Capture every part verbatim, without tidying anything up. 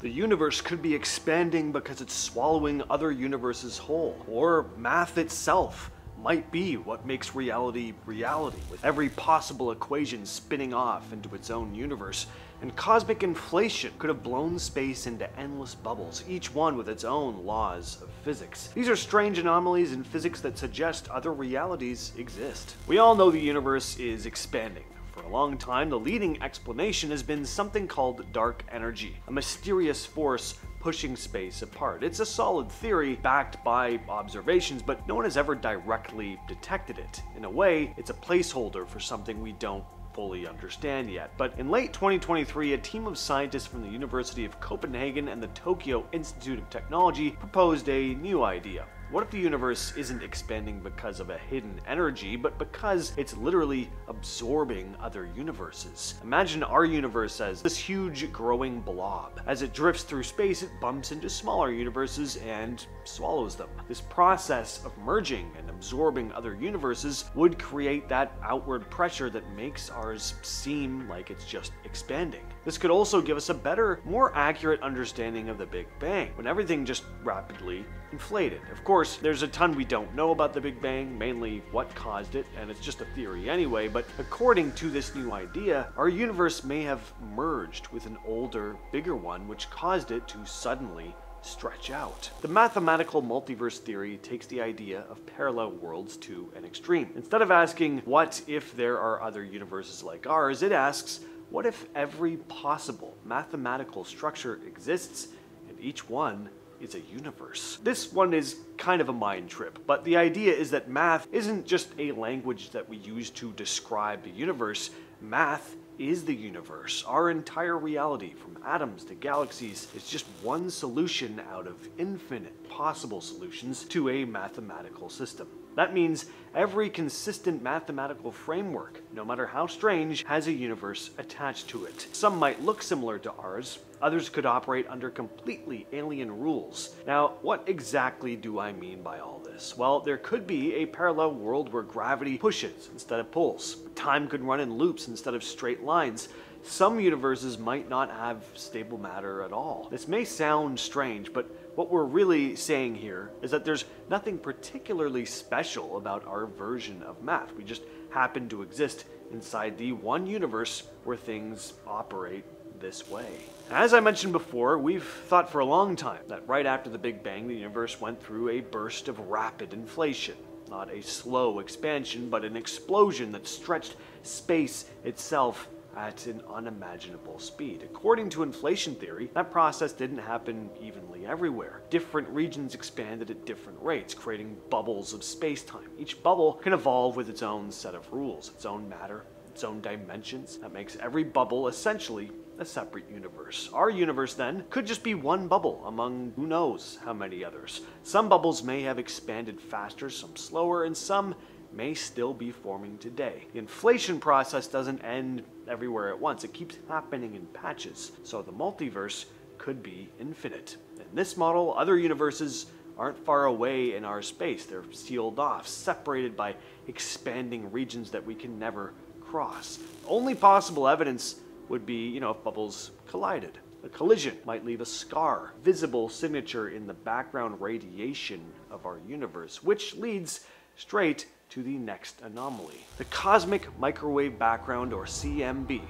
The universe could be expanding because it's swallowing other universes whole, or math itself might be what makes reality reality, with every possible equation spinning off into its own universe, and cosmic inflation could have blown space into endless bubbles, each one with its own laws of physics. These are strange anomalies in physics that suggest other realities exist. We all know the universe is expanding. For a long time, the leading explanation has been something called dark energy, a mysterious force pushing space apart. It's a solid theory backed by observations, but no one has ever directly detected it. In a way, it's a placeholder for something we don't fully understand yet. But in late twenty twenty-three, a team of scientists from the University of Copenhagen and the Tokyo Institute of Technology proposed a new idea. What if the universe isn't expanding because of a hidden energy, but because it's literally absorbing other universes? Imagine our universe as this huge growing blob. As it drifts through space, it bumps into smaller universes and swallows them. This process of merging and absorbing other universes would create that outward pressure that makes ours seem like it's just expanding. This could also give us a better, more accurate understanding of the Big Bang, when everything just rapidly inflated. Of course, there's a ton we don't know about the Big Bang, mainly what caused it, and it's just a theory anyway, but according to this new idea, our universe may have merged with an older, bigger one, which caused it to suddenly stretch out. The mathematical multiverse theory takes the idea of parallel worlds to an extreme. Instead of asking, what if there are other universes like ours, it asks, what if every possible mathematical structure exists, and each one is a universe? This one is kind of a mind trip, but the idea is that math isn't just a language that we use to describe the universe. Math is the universe. Our entire reality, from atoms to galaxies, is just one solution out of infinite possible solutions to a mathematical system. That means every consistent mathematical framework, no matter how strange, has a universe attached to it. Some might look similar to ours, others could operate under completely alien rules. Now, what exactly do I mean by all this? Well, there could be a parallel world where gravity pushes instead of pulls. Time could run in loops instead of straight lines. Some universes might not have stable matter at all. This may sound strange, but what we're really saying here is that there's nothing particularly special about our version of math. We just happen to exist inside the one universe where things operate this way. As I mentioned before, we've thought for a long time that right after the Big Bang, the universe went through a burst of rapid inflation. Not a slow expansion, but an explosion that stretched space itself at an unimaginable speed. According to inflation theory, that process didn't happen evenly everywhere. Different regions expanded at different rates, creating bubbles of space-time. Each bubble can evolve with its own set of rules, its own matter, its own dimensions. That makes every bubble essentially a separate universe. Our universe, then, could just be one bubble among who knows how many others. Some bubbles may have expanded faster, some slower, and some may still be forming today. The inflation process doesn't end everywhere at once. It keeps happening in patches, so the multiverse could be infinite. In this model, other universes aren't far away in our space. They're sealed off, separated by expanding regions that we can never cross. Only possible evidence would be, you know, if bubbles collided. A collision might leave a scar, visible signature in the background radiation of our universe, which leads straight to the next anomaly. The cosmic microwave background, or C M B,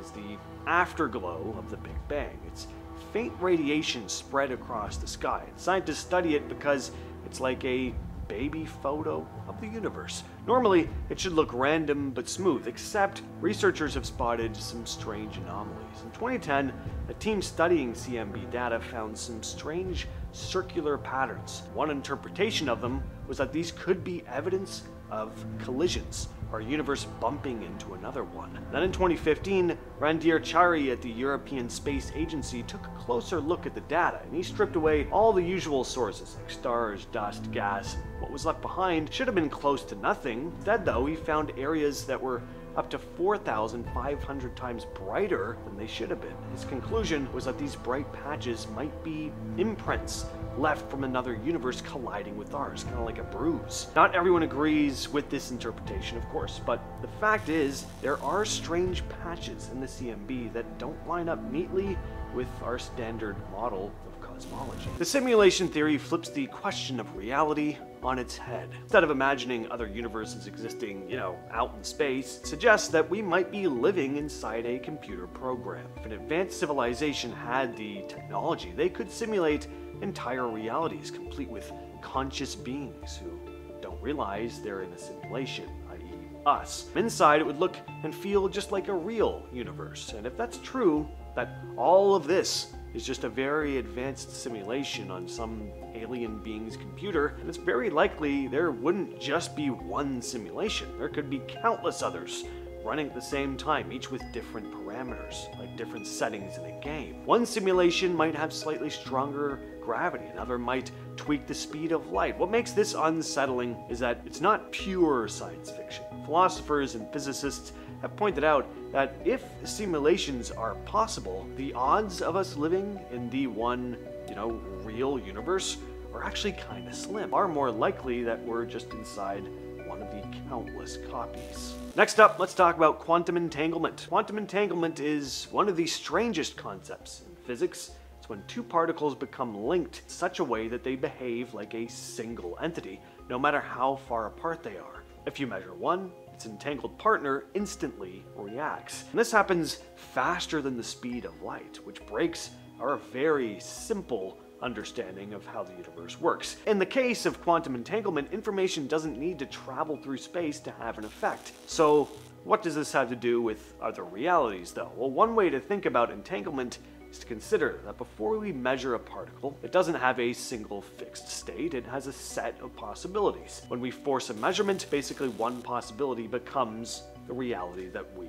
is the afterglow of the Big Bang. It's faint radiation spread across the sky. Scientists study it because it's like a baby photo of the universe. Normally, it should look random but smooth, except researchers have spotted some strange anomalies. In twenty ten, a team studying C M B data found some strange circular patterns. One interpretation of them was that these could be evidence of collisions, our universe bumping into another one. Then in twenty fifteen, Randhir Chari at the European Space Agency took a closer look at the data, and he stripped away all the usual sources like stars, dust, gas. What was left behind should have been close to nothing. Instead, though, he found areas that were up to four thousand five hundred times brighter than they should have been. His conclusion was that these bright patches might be imprints left from another universe colliding with ours, kind of like a bruise. Not everyone agrees with this interpretation, of course, but the fact is there are strange patches in the C M B that don't line up neatly with our standard model of cosmology. The simulation theory flips the question of reality on its head. Instead of imagining other universes existing, you know, out in space, it suggests that we might be living inside a computer program. If an advanced civilization had the technology, they could simulate entire realities complete with conscious beings who don't realize they're in a simulation, that is us. Inside, it would look and feel just like a real universe. And if that's true, that all of this is just a very advanced simulation on some alien being's computer, and it's very likely there wouldn't just be one simulation. There could be countless others running at the same time, each with different parameters, like different settings in a game. One simulation might have slightly stronger gravity, another might tweak the speed of light. What makes this unsettling is that it's not pure science fiction. Philosophers and physicists have pointed out that if simulations are possible, the odds of us living in the one, you know, real universe are actually kind of slim. Far more likely that we're just inside one of the countless copies. Next up, let's talk about quantum entanglement. Quantum entanglement is one of the strangest concepts in physics. It's when two particles become linked in such a way that they behave like a single entity, no matter how far apart they are. If you measure one, its entangled partner instantly reacts. And this happens faster than the speed of light, which breaks our very simple understanding of how the universe works. In the case of quantum entanglement, information doesn't need to travel through space to have an effect. So what does this have to do with other realities, though? Well, one way to think about entanglement is to consider that before we measure a particle, it doesn't have a single fixed state, it has a set of possibilities. When we force a measurement, basically one possibility becomes the reality that we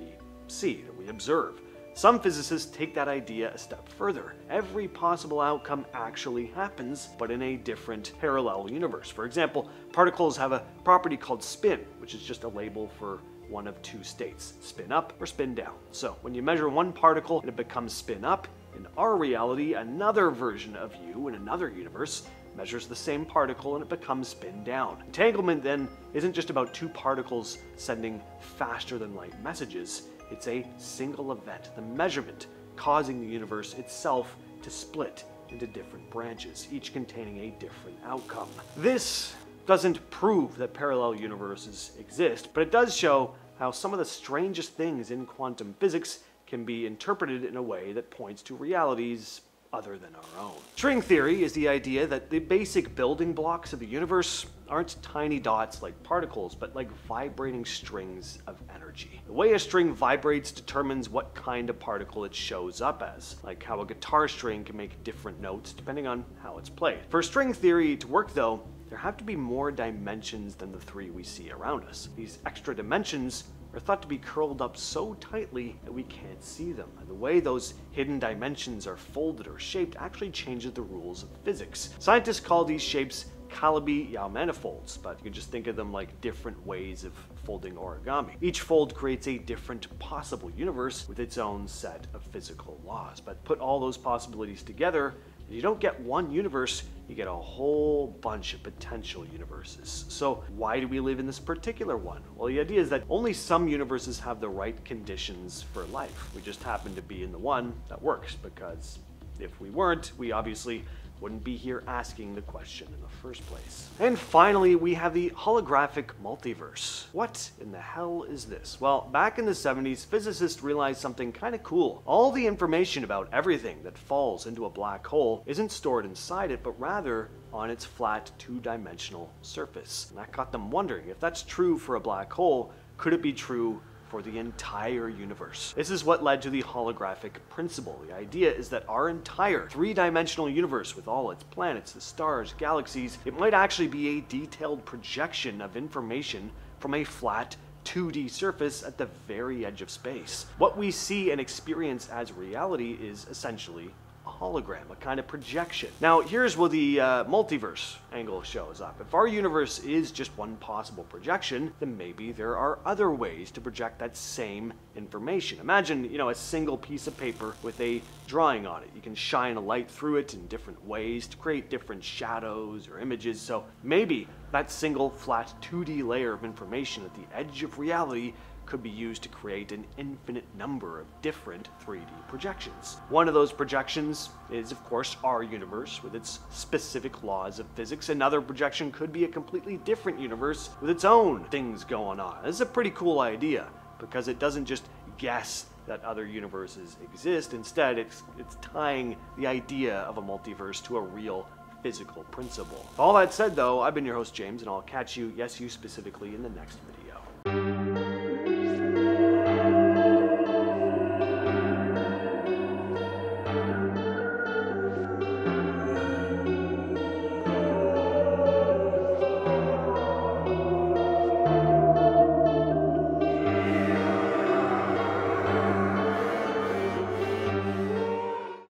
see, that we observe. Some physicists take that idea a step further. Every possible outcome actually happens, but in a different parallel universe. For example, particles have a property called spin, which is just a label for one of two states, spin up or spin down. So when you measure one particle and it becomes spin up, in our reality, another version of you in another universe measures the same particle and it becomes spin down. Entanglement then isn't just about two particles sending faster than light messages, it's a single event, the measurement causing the universe itself to split into different branches, each containing a different outcome. This doesn't prove that parallel universes exist, but it does show how some of the strangest things in quantum physics can be interpreted in a way that points to realities other than our own. String theory is the idea that the basic building blocks of the universe aren't tiny dots like particles, but like vibrating strings of energy. The way a string vibrates determines what kind of particle it shows up as, like how a guitar string can make different notes depending on how it's played. For string theory to work, though, there have to be more dimensions than the three we see around us. These extra dimensions are thought to be curled up so tightly that we can't see them. And the way those hidden dimensions are folded or shaped actually changes the rules of physics. Scientists call these shapes Calabi-Yau manifolds, but you can just think of them like different ways of folding origami. Each fold creates a different possible universe with its own set of physical laws. But put all those possibilities together, you don't get one universe, you get a whole bunch of potential universes. So why do we live in this particular one? Well, the idea is that only some universes have the right conditions for life. We just happen to be in the one that works, because if we weren't, we obviously wouldn't be here asking the question in the first place. And finally, we have the holographic multiverse. What in the hell is this? Well, back in the seventies, physicists realized something kind of cool. All the information about everything that falls into a black hole isn't stored inside it, but rather on its flat two-dimensional surface. And that got them wondering, if that's true for a black hole, could it be true for the entire universe? This is what led to the holographic principle. The idea is that our entire three-dimensional universe, with all its planets, the stars, galaxies, it might actually be a detailed projection of information from a flat two D surface at the very edge of space. What we see and experience as reality is essentially a hologram, a kind of projection. Now, here's where the uh, multiverse angle shows up. If our universe is just one possible projection, then maybe there are other ways to project that same information. Imagine, you know, a single piece of paper with a drawing on it. You can shine a light through it in different ways to create different shadows or images. So maybe that single flat two D layer of information at the edge of reality could be used to create an infinite number of different three D projections. One of those projections is, of course, our universe with its specific laws of physics. Another projection could be a completely different universe with its own things going on. This is a pretty cool idea because it doesn't just guess that other universes exist. Instead, it's, it's tying the idea of a multiverse to a real physical principle. With all that said, though, I've been your host, James, and I'll catch you, yes, you specifically, in the next video.